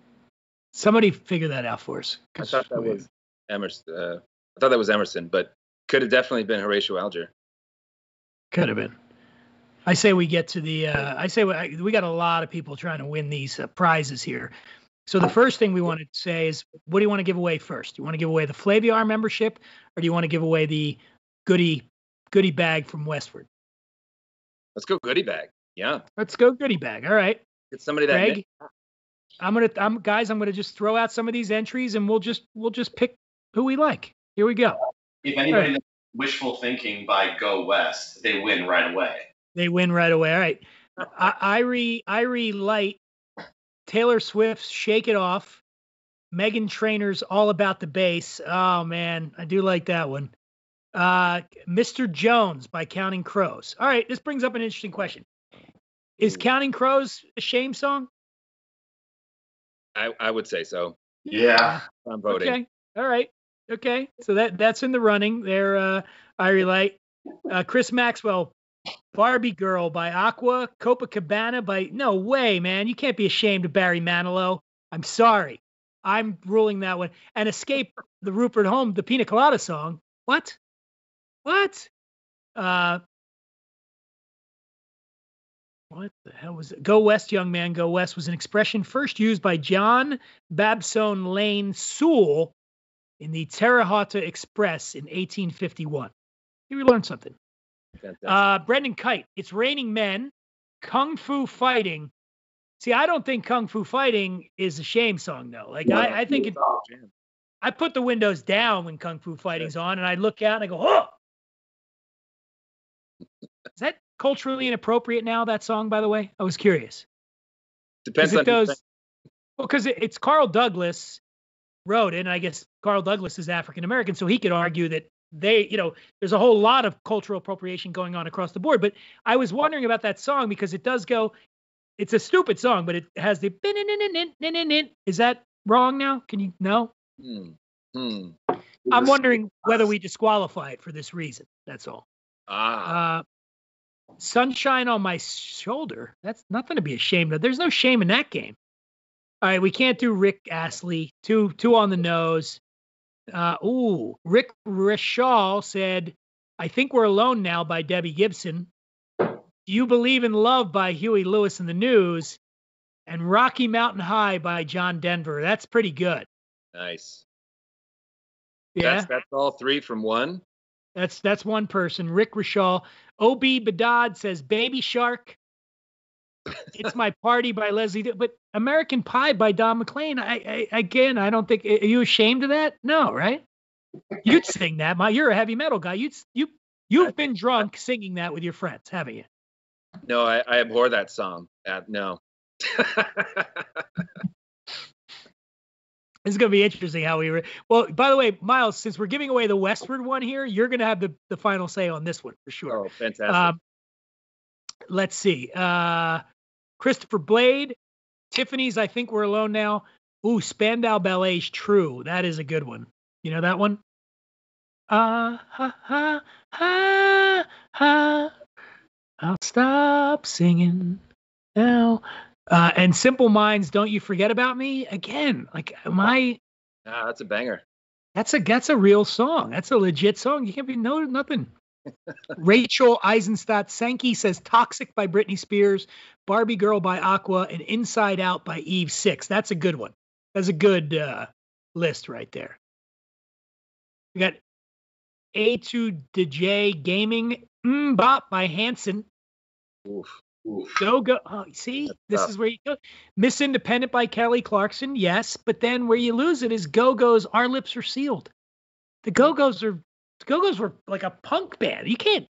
Somebody figure that out for us. I thought that was Emerson. Uh, I thought that was Emerson, but could have definitely been Horatio Alger. Could have been. I say we get to the. Uh, I say we, I, we got a lot of people trying to win these uh, prizes here. So the first thing we want to say is, what do you want to give away first? Do you want to give away the Flaviar membership, or do you want to give away the goodie goodie bag from Westward? Let's go goodie bag. Yeah. Let's go goodie bag. All right. It's somebody that Greg, I'm gonna, I'm guys, I'm gonna just throw out some of these entries, and we'll just, we'll just pick who we like. Here we go. If anybody right. wishful thinking by Go West, they win right away. They win right away. All right. I, Irie, Irie Light, Taylor Swift's "Shake It Off," Megan Trainor's "All About the Bass." Oh man, I do like that one. Uh, Mister Jones by Counting Crows. All right, this brings up an interesting question: is Counting Crows a shame song? I, I would say so. Yeah. I'm voting. Okay. All right. Okay. So that, that's in the running there, uh, Irie Light. Uh, Chris Maxwell, "Barbie Girl" by Aqua. "Copacabana" by... No way, man. You can't be ashamed of Barry Manilow. I'm sorry. I'm ruling that one. And "Escape the Rupert Home," the Pina Colada song. What? What? Uh, What the hell was it? "Go West, Young Man, Go West" was an expression first used by John Babson Lane Sewell in the Terre Haute Express in eighteen fifty-one. Here we learned something. Uh, Brendan Kite, "It's Raining Men," "Kung Fu Fighting." See, I don't think "Kung Fu Fighting" is a shame song, though. Like, yeah, I, I think it, I put the windows down when "Kung Fu Fighting's" yeah. on, and I look out and I go, oh! Is that culturally inappropriate now, that song, by the way? I was curious. Depends on those. Well, because it, it's Carl Douglas wrote it, and I guess Carl Douglas is African American, so he could argue that they, you know, there's a whole lot of cultural appropriation going on across the board. But I was wondering about that song because it does go, it's a stupid song, but it has the... Is that wrong now? Can you... No? Hmm. Hmm. I'm wondering whether we disqualify it for this reason. That's all. Ah. Uh, "Sunshine on My Shoulder." That's nothing to be ashamed of. There's no shame in that game. All right, we can't do Rick Astley. Two, two on the nose. Uh, ooh, Rick Rishaw said, "I Think We're Alone Now" by Debbie Gibson. "Do You Believe in Love" by Huey Lewis and the News. And "Rocky Mountain High" by John Denver. That's pretty good. Nice. Yeah. That's, that's all three from one. That's that's one person, Rick Rishaw. O B Bedad says "Baby Shark." "It's My Party" by Leslie. D- but "American Pie" by Don McLean. I, I again, I don't think. Are you ashamed of that? No, right? You'd sing that. My, you're a heavy metal guy. You'd you you've been drunk singing that with your friends, haven't you? No, I, I abhor that song. Uh, no. It's going to be interesting how we were. Well, by the way, Miles, since we're giving away the Westward one here, you're going to have the, the final say on this one for sure. Oh, fantastic. Um, let's see. Uh, Christopher Blade, Tiffany's "I Think We're Alone Now." Ooh, Spandau Ballet's "True." That is a good one. You know that one? Uh, ha, ha, ha, ha. I'll stop singing now. Uh, and Simple Minds, "Don't You Forget About Me." Again, like, am I... Ah, that's a banger. That's a that's a real song. That's a legit song. You can't be... No, nothing. Rachel Eisenstadt Sankey says "Toxic" by Britney Spears, "Barbie Girl" by Aqua, and "Inside Out" by Eve Six. That's a good one. That's a good uh, list right there. We got A two D J Gaming, "Mbop" by Hanson. Oof. Go, go. Oh, see, that's this tough. Is where you go. Miss Independent by Kelly Clarkson. Yes. But then where you lose it is Go-Go's "Our Lips Are Sealed." The Go-Go's are, the Go-Go's were like a punk band. You can't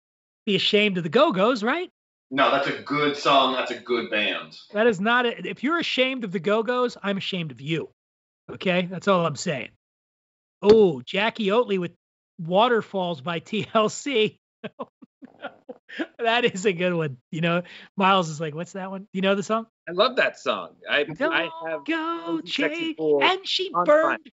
be ashamed of the Go-Go's, right? No, that's a good song. That's a good band. That is not a, if you're ashamed of the Go-Go's, I'm ashamed of you. Okay. That's all I'm saying. Oh, Jackie Oatley with "Waterfalls" by T L C. That is a good one. You know, Miles is like, what's that one? You know the song? I love that song. I, Don't I have go, Jake. And she burned,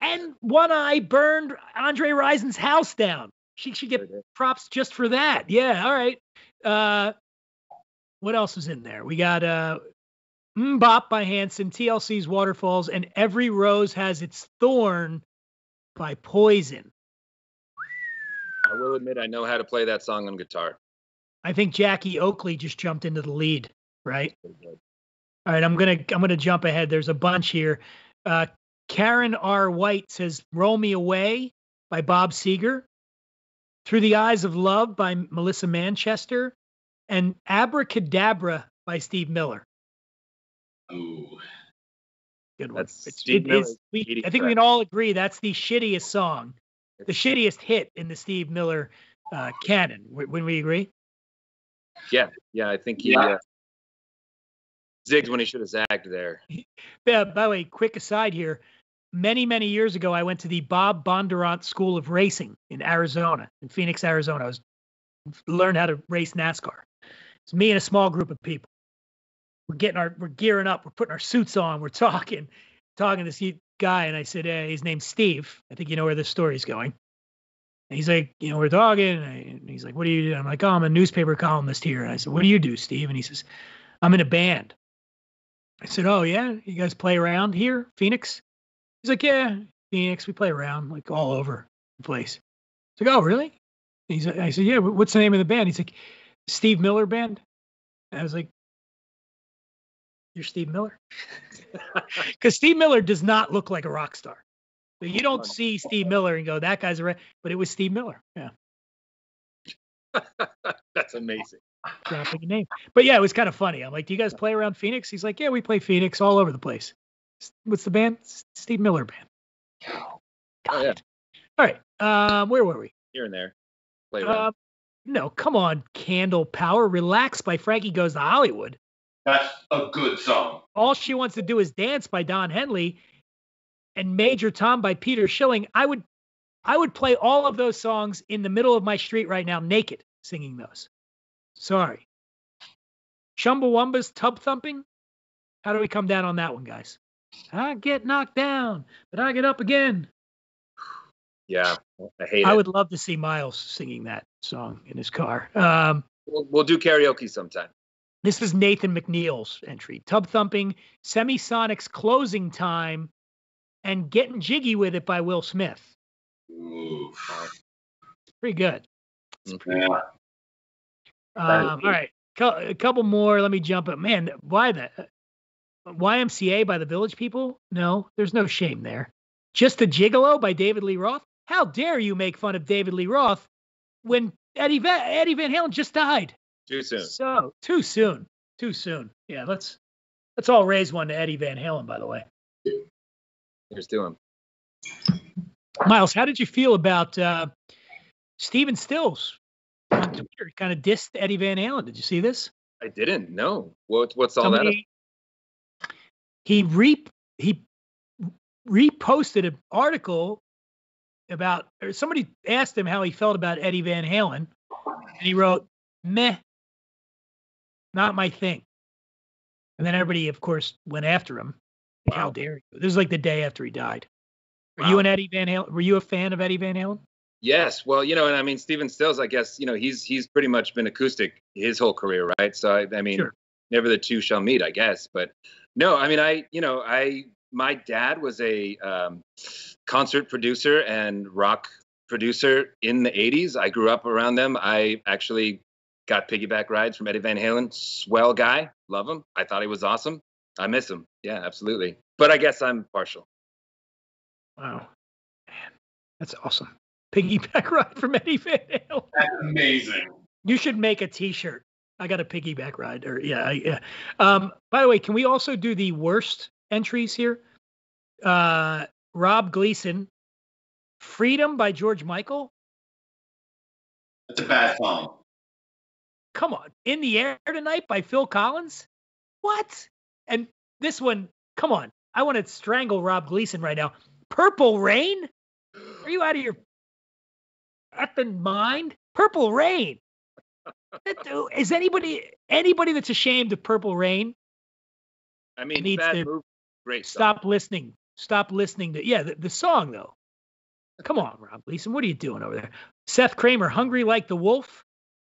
time. and one eye burned Andre Rison's house down. She should get props just for that. Yeah, all right. Uh, what else is in there? We got uh, "Mbop" by Hanson, T L C's "Waterfalls," and "Every Rose Has Its Thorn" by Poison. I will admit I know how to play that song on guitar. I think Jackie Oatley just jumped into the lead, right? All right, I'm gonna I'm gonna jump ahead. There's a bunch here. Uh, Karen R. White says "Roll Me Away" by Bob Seger, "Through the Eyes of Love" by Melissa Manchester, and "Abracadabra" by Steve Miller. Ooh. good one. That's it, Steve it Miller, is, we, I think correct. We can all agree that's the shittiest song, the shittiest hit in the Steve Miller uh, canon. W- wouldn't we agree? Yeah, yeah, I think he yeah. uh, zigged when he should have zagged there. Yeah, by the way, quick aside here. Many, many years ago, I went to the Bob Bondurant School of Racing in Arizona, in Phoenix, Arizona. I was learned how to race NASCAR. It's me and a small group of people. We're getting our, we're gearing up. We're putting our suits on. We're talking, talking to this guy. And I said, uh, his name's Steve. I think you know where this story's going. And he's like, you know, we're talking. And, I, and he's like, what do you do? And I'm like, oh, I'm a newspaper columnist here. And I said, what do you do, Steve? And he says, I'm in a band. I said, oh, yeah. You guys play around here, Phoenix? He's like, yeah, Phoenix, we play around, like, all over the place. He's like, oh, really? And he's like, I said, yeah, what's the name of the band? He's like, Steve Miller Band. And I was like, you're Steve Miller? Because Steve Miller does not look like a rock star. So you don't see Steve Miller and go, that guy's a... Re-. But it was Steve Miller, yeah. That's amazing. Dropping a name. But, yeah, it was kind of funny. I'm like, do you guys play around Phoenix? He's like, yeah, we play Phoenix all over the place. What's the band? Steve Miller Band. Oh, God. Oh, yeah. All right. Um, where were we? Here and there. Play uh, no, come on, Candle Power. Relax by Frankie Goes to Hollywood. That's a good song. All She Wants to Do Is Dance by Don Henley and Major Tom by Peter Schilling. I would, I would play all of those songs in the middle of my street right now, naked, singing those. Sorry. Chumbawamba's Tub Thumping. How do we come down on that one, guys? I get knocked down, but I get up again. Yeah, I hate I it. I would love to see Miles singing that song in his car. Um, we'll, we'll do karaoke sometime. This is Nathan McNeil's entry. Tub Thumping, Semisonic's Closing Time, and Getting Jiggy With It by Will Smith. Oof. Pretty good. It's pretty yeah. good. Um, all right, Co- a couple more. Let me jump up. Man, why the... Y M C A by the Village People? No, there's no shame there. Just a Gigolo by David Lee Roth? How dare you make fun of David Lee Roth when Eddie Van, Eddie Van Halen just died? Too soon. So, too soon. Too soon. Yeah, let's let's all raise one to Eddie Van Halen, by the way. Here's to him. Miles, how did you feel about uh, Stephen Stills on Twitter? Kind of dissed Eddie Van Halen. Did you see this? I didn't, no. What, what's all Somebody, that about? He re he reposted an article about, or somebody asked him how he felt about Eddie Van Halen, and he wrote, meh, not my thing. And then everybody, of course, went after him. Wow. How dare you? This is like the day after he died. Were wow. you an Eddie Van Halen? Were you a fan of Eddie Van Halen? Yes. Well, you know, and I mean, Stephen Stills, I guess, you know, he's he's pretty much been acoustic his whole career, right? So, I, I mean, sure. Never the two shall meet, I guess, but... No, I mean, I, you know, I, my dad was a um, concert producer and rock producer in the eighties. I grew up around them. I actually got piggyback rides from Eddie Van Halen. Swell guy. Love him. I thought he was awesome. I miss him. Yeah, absolutely. But I guess I'm partial. Wow. Man, that's awesome. Piggyback ride from Eddie Van Halen. That's amazing. You should make a t-shirt. I got a piggyback ride. Or yeah, yeah. Um, by the way, can we also do the worst entries here? Uh, Rob Gleason, Freedom by George Michael. That's a bad song. Come on. In the Air Tonight by Phil Collins. What? And this one, come on. I want to strangle Rob Gleason right now. Purple Rain? Are you out of your effing mind? Purple Rain. Is anybody anybody that's ashamed of Purple Rain? I mean, needs bad to move. Great stop song. listening. Stop listening to yeah, the, the song though. Come on, Rob Gleason, what are you doing over there? Seth Kramer, Hungry Like the Wolf.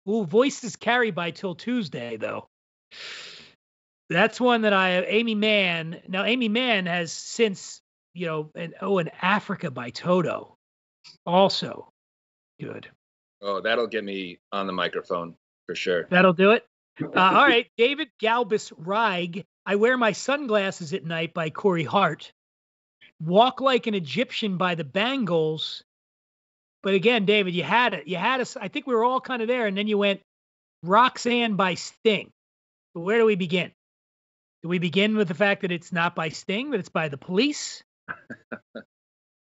Ooh, Voices Carry by Till Tuesday though. That's one that I have. Amy Mann. Now Amy Mann has since, you know, and oh, and Africa by Toto, also good. Oh, that'll get me on the microphone. For sure. That'll do it. Uh, all right. David Galbus-Reig, I Wear My Sunglasses at Night by Corey Hart. Walk Like an Egyptian by the Bangles. But again, David, you had it. You had us. I think we were all kind of there. And then you went Roxanne by Sting. But where do we begin? Do we begin with the fact that it's not by Sting, but it's by the Police?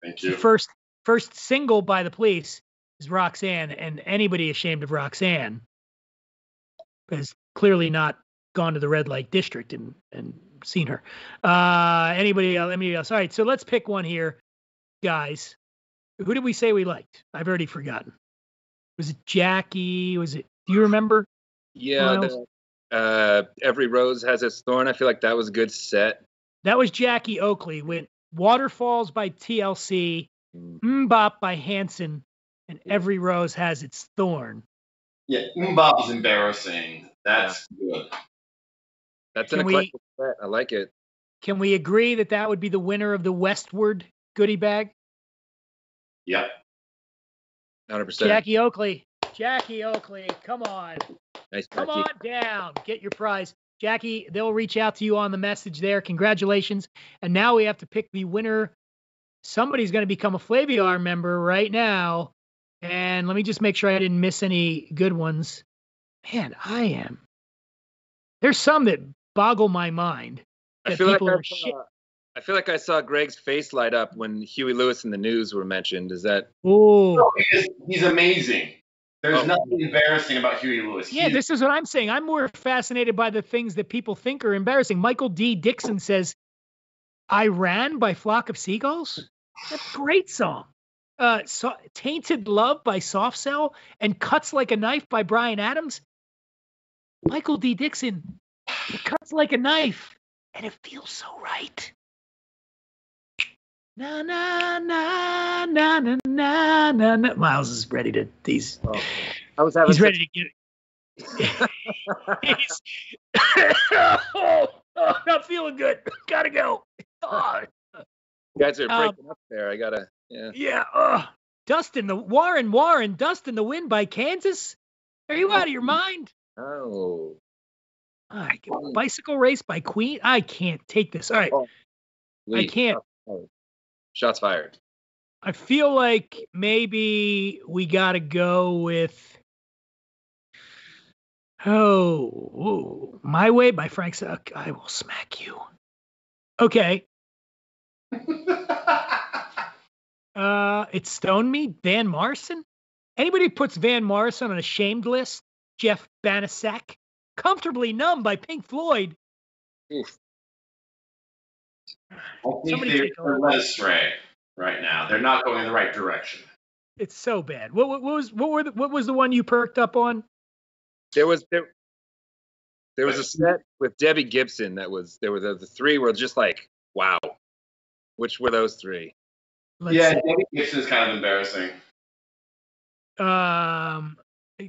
Thank you. The first, first single by the Police is Roxanne, and anybody ashamed of Roxanne has clearly not gone to the Red Light District and, and seen her. Uh, anybody else, anybody else? All right, so let's pick one here, guys. Who did we say we liked? I've already forgotten. Was it Jackie? Was it? Do you remember? Yeah. The, uh, Every Rose Has Its Thorn. I feel like that was a good set. That was Jackie Oakley. Went Waterfalls by T L C, Mbop by Hanson, and Every Rose Has Its Thorn. Yeah, Mbop is embarrassing. That's yeah. good. That's an eclectic set. I like it. Can we agree that that would be the winner of the Westward goodie bag? Yeah. one hundred percent. Jackie Oakley. Jackie Oakley, come on. Nice, come on down. Get your prize. Jackie, they'll reach out to you on the message there. Congratulations. And now we have to pick the winner. Somebody's going to become a Flaviar member right now. And let me just make sure I didn't miss any good ones. Man, I am. There's some that boggle my mind. I feel, like I, saw, I feel like I saw Greg's face light up when Huey Lewis and the News were mentioned. Is that? Oh, he's amazing. There's oh. nothing embarrassing about Huey Lewis. Yeah, he's... this is what I'm saying. I'm more fascinated by the things that people think are embarrassing. Michael D. Dixon says, "I Ran" by Flock of Seagulls. That's a great song. Uh, so, "Tainted Love" by Soft Cell and "Cuts Like a Knife" by Bryan Adams. Michael D. Dixon, it cuts like a knife, and it feels so right. Na na na na na na na na. Miles is ready to. He's. Oh, I was having. He's ready to get it. he's, oh, oh, not feeling good. Gotta go. Oh. You guys are breaking um, up there. I gotta. Yeah. Yeah. Oh. Dust in the Warren Warren. Dust in the Wind by Kansas. Are you out of your mind? Oh. I get a Bicycle Race by Queen. I can't take this. All right. Oh, I can't. Oh. Shots fired. I feel like maybe we got to go with, oh, ooh, My Way by Frank Suck. I Will Smack You. Okay. uh, It Stoned Me, Van Morrison. Anybody puts Van Morrison on a shamed list? Jeff Banasek. Comfortably Numb by Pink Floyd. Oof. I think Somebody they're, they're led astray right now. They're not going in the right direction. It's so bad. What, what, what was what were the, what was the one you perked up on? There was there, there was a set with Debbie Gibson that was there were the, the three were just like wow. Which were those three? Let's yeah, see. Debbie Gibson is kind of embarrassing. Um,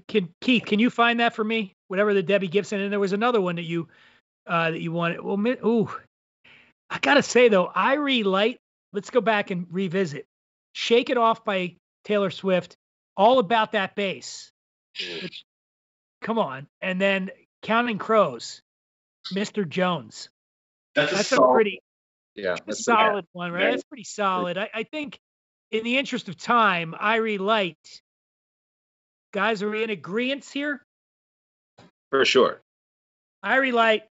can Keith, can you find that for me? Whatever the Debbie Gibson, and there was another one that you uh, that you wanted. Well, ooh. I got to say, though, I relight. Let's go back and revisit. Shake It Off by Taylor Swift. All About That Bass. Which, come on. And then Counting Crows. Mister Jones. That's, that's a, solid, a pretty yeah, that's solid a, one, right? Yeah. That's pretty solid. I, I think in the interest of time, I relight. Guys, are we in agreement here? For sure. I relight.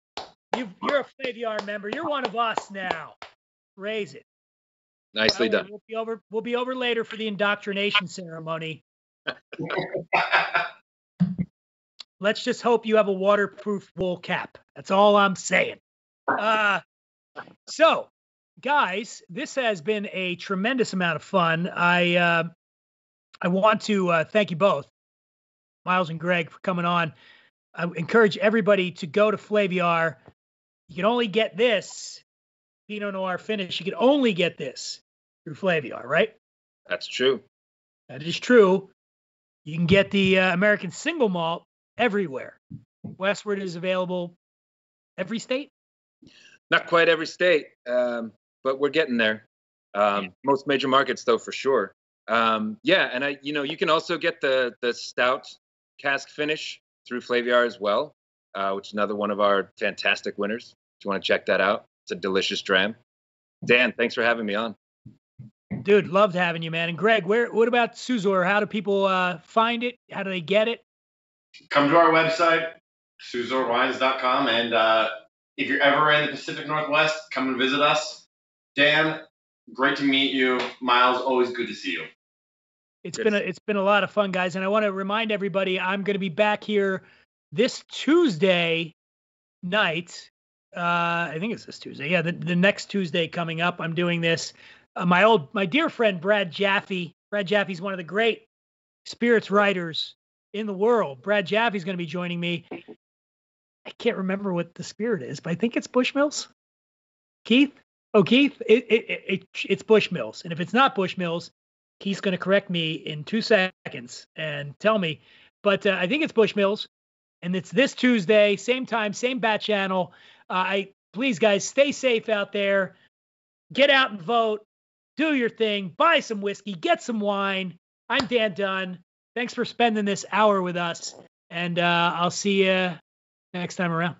You've, you're a Flaviar member. You're one of us now. Raise it. Nicely well, done. We'll be over. We'll be over later for the indoctrination ceremony. Let's just hope you have a waterproof wool cap. That's all I'm saying. Uh, so, guys, this has been a tremendous amount of fun. I uh, I want to uh, thank you both, Miles and Greg, for coming on. I encourage everybody to go to Flaviar. You can only get this Pinot Noir finish. You can only get this through Flaviar, right? That's true. That is true. You can get the uh, American single malt everywhere. Westward is available every state? Not quite every state, um, but we're getting there. Um, yeah. Most major markets, though, for sure. Um, yeah, and I, you know, you can also get the the stout cask finish through Flaviar as well, uh, which is another one of our fantastic winners. If you want to check that out, it's a delicious dram. Dan, thanks for having me on. Dude, loved having you, man. And Greg, where? What about Suzor? How do people uh, find it? How do they get it? Come to our website, suzor wines dot com, and uh, If you're ever in the Pacific Northwest, come and visit us. Dan, great to meet you. Miles, always good to see you. It's good. been a, it's been a lot of fun, guys, and I want to remind everybody I'm going to be back here this Tuesday night. Uh, I think it's this Tuesday. Yeah, the, the next Tuesday coming up, I'm doing this. Uh, my old, my dear friend Brad Jaffe. Brad Jaffe's one of the great spirits writers in the world. Brad Jaffe's going to be joining me. I can't remember what the spirit is, but I think it's Bushmills. Keith? Oh, Keith, it, it, it, it's Bushmills. And if it's not Bushmills, Keith's going to correct me in two seconds and tell me. But uh, I think it's Bushmills. And it's this Tuesday, same time, same bat channel. Uh, I please, guys, stay safe out there. Get out and vote. Do your thing. Buy some whiskey. Get some wine. I'm Dan Dunn. Thanks for spending this hour with us. And uh, I'll see you next time around.